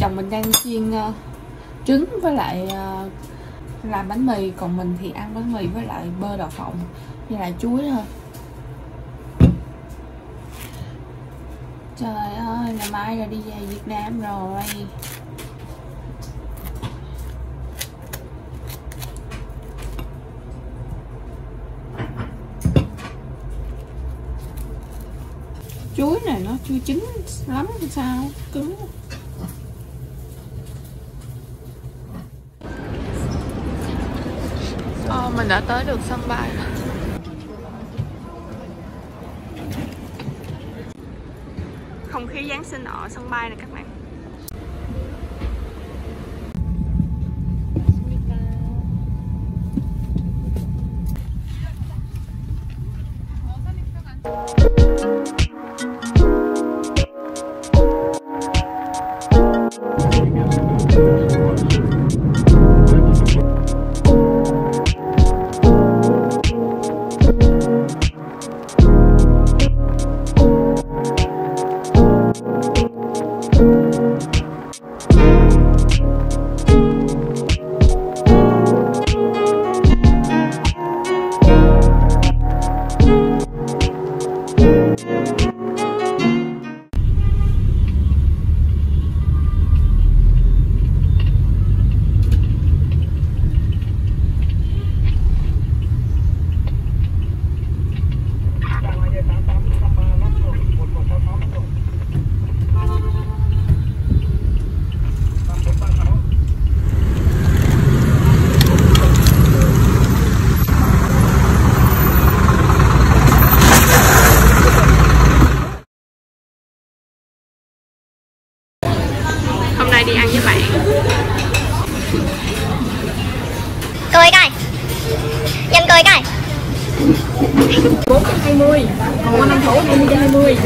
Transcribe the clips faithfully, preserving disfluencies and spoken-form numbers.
Chồng mình đang chiên uh, trứng với lại uh, làm bánh mì, còn mình thì ăn bánh mì với lại bơ đậu phộng với lại chuối thôi. Trời ơi, ngày mai là đi về Việt Nam rồi. Chuối này nó chưa chín lắm sao cứng. Ờ, mình đã tới được sân bay. Không khí Giáng sinh ở sân bay này các bạn. Đi ăn với bạn. Cười coi. Nhanh cười coi. bốn trăm hai mươi. Còn con ăn thổ hai mươi hai mươi.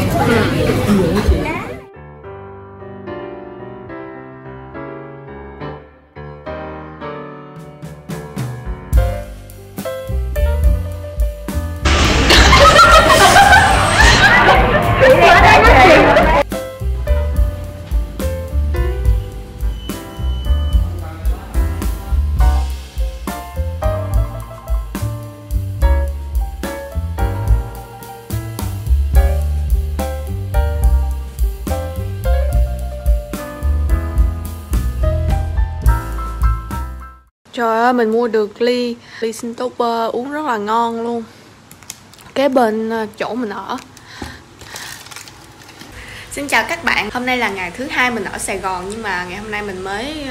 Trời ơi, mình mua được ly ly Shintoper uống rất là ngon luôn. Kế bên chỗ mình ở. Xin chào các bạn. Hôm nay là ngày thứ hai mình ở Sài Gòn, nhưng mà ngày hôm nay mình mới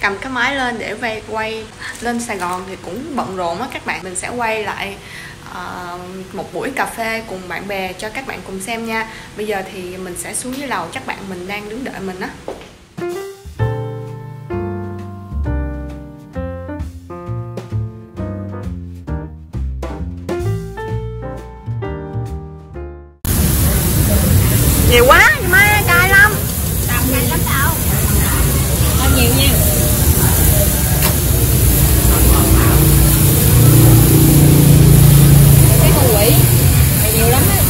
cầm cái máy lên để quay quay lên Sài Gòn thì cũng bận rộn á các bạn. Mình sẽ quay lại uh, một buổi cà phê cùng bạn bè cho các bạn cùng xem nha. Bây giờ thì mình sẽ xuống dưới lầu, chắc bạn mình đang đứng đợi mình á. Nhiều quá, nhưng mà cay lắm. Tầm cay lắm đâu. Ăn nhiều nha. Cái con quỷ này nhiều lắm á.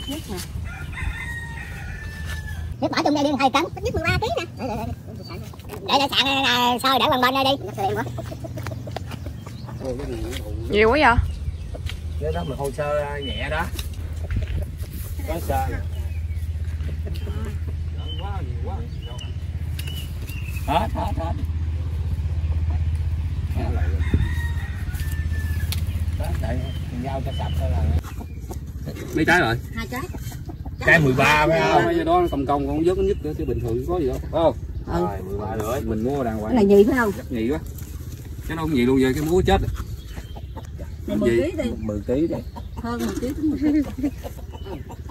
Nước bỏ chung đây đi một hai cân, ít nhất mười ba ký nè. Để để để để sạn này sôi để bằng bên đây đi. Nhiều quá vậy? Cái đó mình hồ sơ nhẹ đó. Quá sơ. Quá nhiều quá. Hết hết hết. Đó chạy dao cho sạch thôi là. Mấy trái rồi? Hai trái. Cái mười ba phải không? Cái đó nó công công con vớt nó nhất nữa chứ bình thường có gì đâu, phải không? Ừ. Rồi, mười ba rồi. Mình mua đàng hoàng. Cái này nhì phải không? Rất nhì quá. Cái nó không nhì luôn vậy, cái múa chết. mười ký đi. mười ký đi. Hơn mười ký.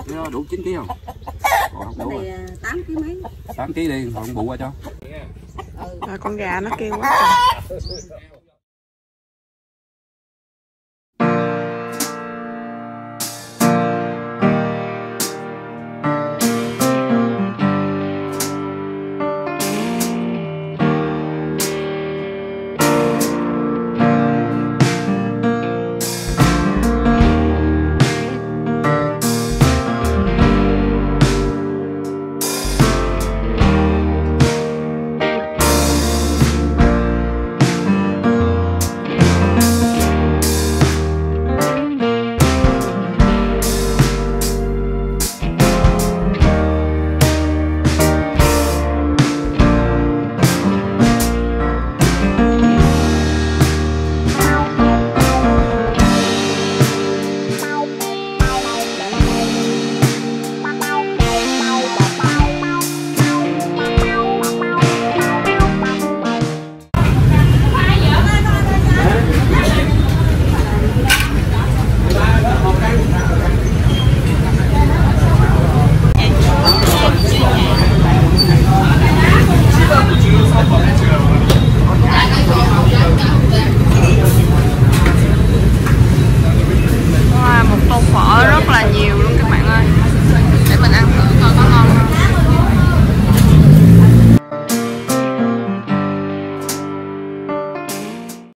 Nó đủ chín ký không? Còn Cái này tám ký mấy. tám ký đi, còn bù qua cho. Ừ. À, con gà nó kêu quá.